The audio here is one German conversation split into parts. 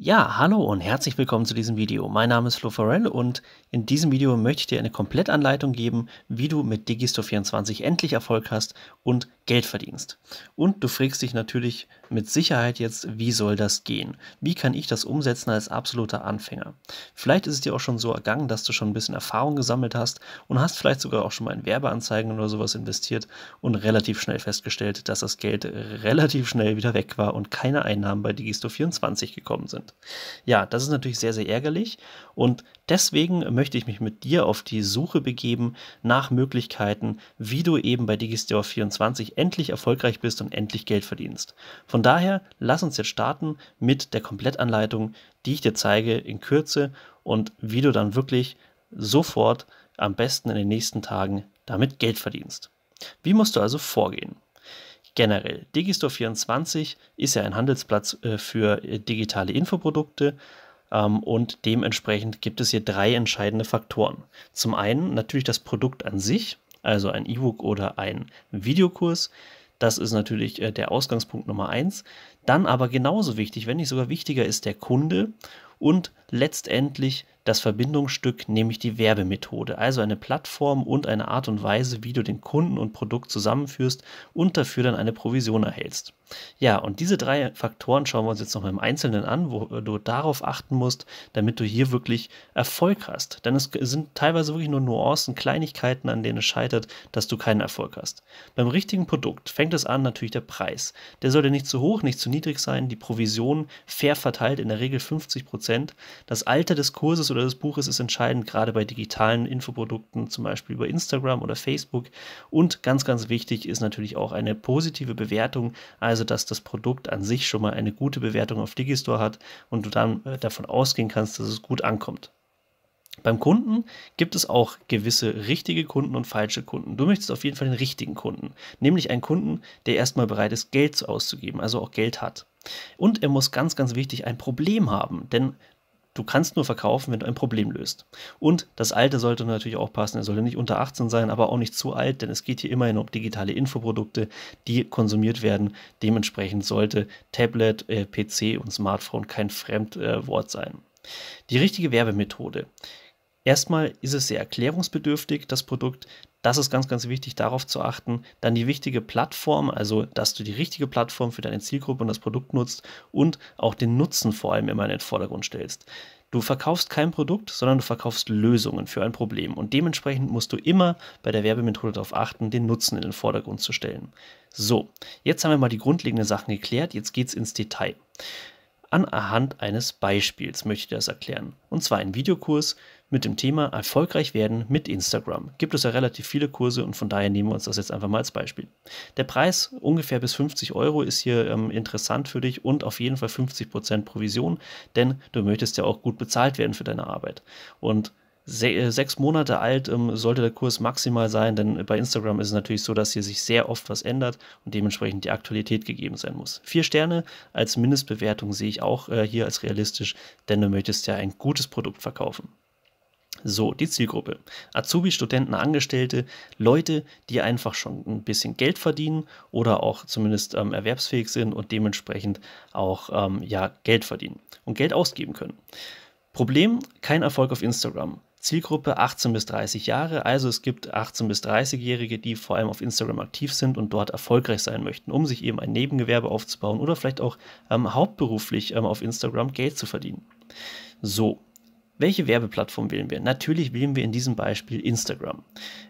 Ja, hallo und herzlich willkommen zu diesem Video. Mein Name ist Flo Pharell und in diesem Video möchte ich dir eine Komplettanleitung geben, wie du mit Digistore24 endlich Erfolg hast und Geld verdienst. Und du fragst dich natürlich mit Sicherheit jetzt, wie soll das gehen? Wie kann ich das umsetzen als absoluter Anfänger? Vielleicht ist es dir auch schon so ergangen, dass du schon ein bisschen Erfahrung gesammelt hast und hast vielleicht sogar auch schon mal in Werbeanzeigen oder sowas investiert und relativ schnell festgestellt, dass das Geld relativ schnell wieder weg war und keine Einnahmen bei Digistore24 gekommen sind. Ja, das ist natürlich sehr, sehr ärgerlich und deswegen möchte ich mich mit dir auf die Suche begeben nach Möglichkeiten, wie du eben bei Digistore24 endlich erfolgreich bist und endlich Geld verdienst. Von daher, lass uns jetzt starten mit der Komplettanleitung, die ich dir zeige in Kürze und wie du dann wirklich sofort am besten in den nächsten Tagen damit Geld verdienst. Wie musst du also vorgehen? Generell, Digistore24 ist ja ein Handelsplatz für digitale Infoprodukte und dementsprechend gibt es hier drei entscheidende Faktoren. Zum einen natürlich das Produkt an sich, also ein E-Book oder ein Videokurs. Das ist natürlich der Ausgangspunkt Nummer 1. Dann aber genauso wichtig, wenn nicht sogar wichtiger, ist der Kunde und letztendlich das Verbindungsstück, nämlich die Werbemethode, also eine Plattform und eine Art und Weise, wie du den Kunden und Produkt zusammenführst und dafür dann eine Provision erhältst. Ja, und diese drei Faktoren schauen wir uns jetzt noch im Einzelnen an, wo du darauf achten musst, damit du hier wirklich Erfolg hast. Denn es sind teilweise wirklich nur Nuancen, Kleinigkeiten, an denen es scheitert, dass du keinen Erfolg hast. Beim richtigen Produkt fängt es an, natürlich der Preis. Der sollte nicht zu hoch, nicht zu niedrig sein, die Provision fair verteilt, in der Regel 50%. Das Alter des Kurses oder des Buches ist entscheidend, gerade bei digitalen Infoprodukten, zum Beispiel über Instagram oder Facebook. Und ganz, ganz wichtig ist natürlich auch eine positive Bewertung, also dass das Produkt an sich schon mal eine gute Bewertung auf Digistore hat und du dann davon ausgehen kannst, dass es gut ankommt. Beim Kunden gibt es auch gewisse richtige Kunden und falsche Kunden. Du möchtest auf jeden Fall den richtigen Kunden, nämlich einen Kunden, der erstmal bereit ist, Geld auszugeben, also auch Geld hat. Und er muss ganz, ganz wichtig ein Problem haben, denn du kannst nur verkaufen, wenn du ein Problem löst. Und das Alter sollte natürlich auch passen. Er sollte nicht unter 18 sein, aber auch nicht zu alt, denn es geht hier immerhin um digitale Infoprodukte, die konsumiert werden. Dementsprechend sollte Tablet, PC und Smartphone kein Fremdwort sein. Die richtige Werbemethode. Erstmal ist es sehr erklärungsbedürftig, das Produkt. Das ist ganz, ganz wichtig, darauf zu achten. Dann die wichtige Plattform, also dass du die richtige Plattform für deine Zielgruppe und das Produkt nutzt und auch den Nutzen vor allem immer in den Vordergrund stellst. Du verkaufst kein Produkt, sondern du verkaufst Lösungen für ein Problem und dementsprechend musst du immer bei der Werbemethode darauf achten, den Nutzen in den Vordergrund zu stellen. So, jetzt haben wir mal die grundlegenden Sachen geklärt, jetzt geht's ins Detail. Anhand eines Beispiels möchte ich das erklären. Und zwar ein Videokurs mit dem Thema Erfolgreich werden mit Instagram. Gibt es ja relativ viele Kurse und von daher nehmen wir uns das jetzt einfach mal als Beispiel. Der Preis ungefähr bis 50 € ist hier interessant für dich und auf jeden Fall 50% Provision, denn du möchtest ja auch gut bezahlt werden für deine Arbeit. Und 6 Monate alt sollte der Kurs maximal sein, denn bei Instagram ist es natürlich so, dass hier sich sehr oft was ändert und dementsprechend die Aktualität gegeben sein muss. 4 Sterne als Mindestbewertung sehe ich auch hier als realistisch, denn du möchtest ja ein gutes Produkt verkaufen. So, die Zielgruppe. Azubi, Studenten, Angestellte, Leute, die einfach schon ein bisschen Geld verdienen oder auch zumindest erwerbsfähig sind und dementsprechend auch Geld verdienen und Geld ausgeben können. Problem, kein Erfolg auf Instagram. Zielgruppe 18 bis 30 Jahre, also es gibt 18 bis 30-Jährige, die vor allem auf Instagram aktiv sind und dort erfolgreich sein möchten, um sich eben ein Nebengewerbe aufzubauen oder vielleicht auch hauptberuflich auf Instagram Geld zu verdienen. So, welche Werbeplattform wählen wir? Natürlich wählen wir in diesem Beispiel Instagram.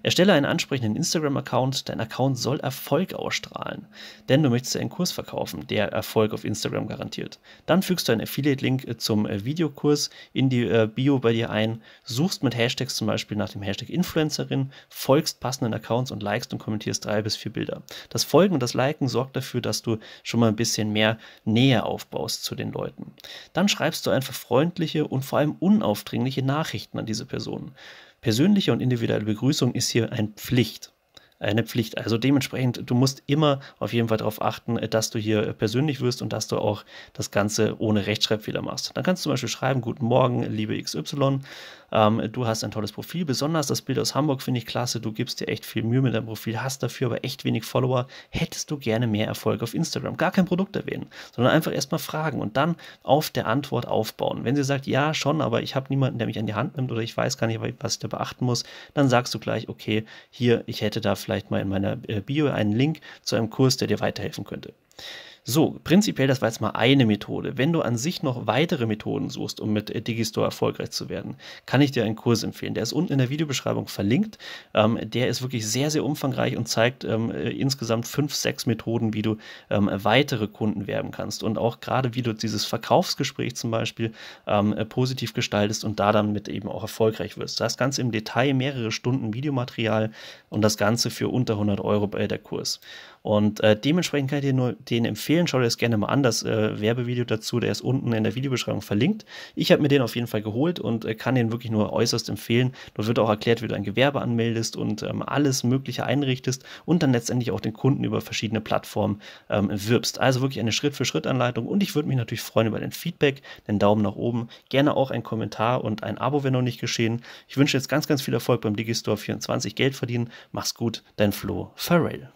Erstelle einen ansprechenden Instagram-Account. Dein Account soll Erfolg ausstrahlen, denn du möchtest einen Kurs verkaufen, der Erfolg auf Instagram garantiert. Dann fügst du einen Affiliate-Link zum Videokurs in die Bio bei dir ein, suchst mit Hashtags zum Beispiel nach dem Hashtag Influencerin, folgst passenden Accounts und likest und kommentierst 3 bis 4 Bilder. Das Folgen und das Liken sorgt dafür, dass du schon mal ein bisschen mehr Nähe aufbaust zu den Leuten. Dann schreibst du einfach freundliche und vor allem unaufdringliche Nachrichten an diese Personen. Persönliche und individuelle Begrüßung ist hier eine Pflicht. Also dementsprechend, du musst immer auf jeden Fall darauf achten, dass du hier persönlich wirst und dass du auch das Ganze ohne Rechtschreibfehler machst. Dann kannst du zum Beispiel schreiben, guten Morgen, liebe XY, Du hast ein tolles Profil, besonders das Bild aus Hamburg finde ich klasse, du gibst dir echt viel Mühe mit deinem Profil, hast dafür aber echt wenig Follower, hättest du gerne mehr Erfolg auf Instagram. Gar kein Produkt erwähnen, sondern einfach erstmal fragen und dann auf der Antwort aufbauen. Wenn sie sagt, ja schon, aber ich habe niemanden, der mich an die Hand nimmt oder ich weiß gar nicht, was ich da beachten muss, dann sagst du gleich, okay, hier, ich hätte da vielleicht mal in meiner Bio einen Link zu einem Kurs, der dir weiterhelfen könnte. So, prinzipiell, das war jetzt mal eine Methode. Wenn du an sich noch weitere Methoden suchst, um mit Digistore erfolgreich zu werden, kann ich dir einen Kurs empfehlen. Der ist unten in der Videobeschreibung verlinkt. Der ist wirklich sehr, sehr umfangreich und zeigt insgesamt 5, 6 Methoden, wie du weitere Kunden werben kannst. Und auch gerade, wie du dieses Verkaufsgespräch zum Beispiel positiv gestaltest und da damit eben auch erfolgreich wirst. Das Ganze im Detail, mehrere Stunden Videomaterial und das Ganze für unter 100 € bei der Kurs. Und dementsprechend kann ich dir nur den empfehlen. Schau dir das gerne mal an, das Werbevideo dazu, der ist unten in der Videobeschreibung verlinkt. Ich habe mir den auf jeden Fall geholt und kann den wirklich nur äußerst empfehlen. Dort wird auch erklärt, wie du ein Gewerbe anmeldest und alles Mögliche einrichtest und dann letztendlich auch den Kunden über verschiedene Plattformen wirbst. Also wirklich eine Schritt-für-Schritt-Anleitung und ich würde mich natürlich freuen über dein Feedback, den Daumen nach oben, gerne auch einen Kommentar und ein Abo, wenn noch nicht geschehen. Ich wünsche jetzt ganz, ganz viel Erfolg beim Digistore24 Geld verdienen. Mach's gut, dein Flo Pharell.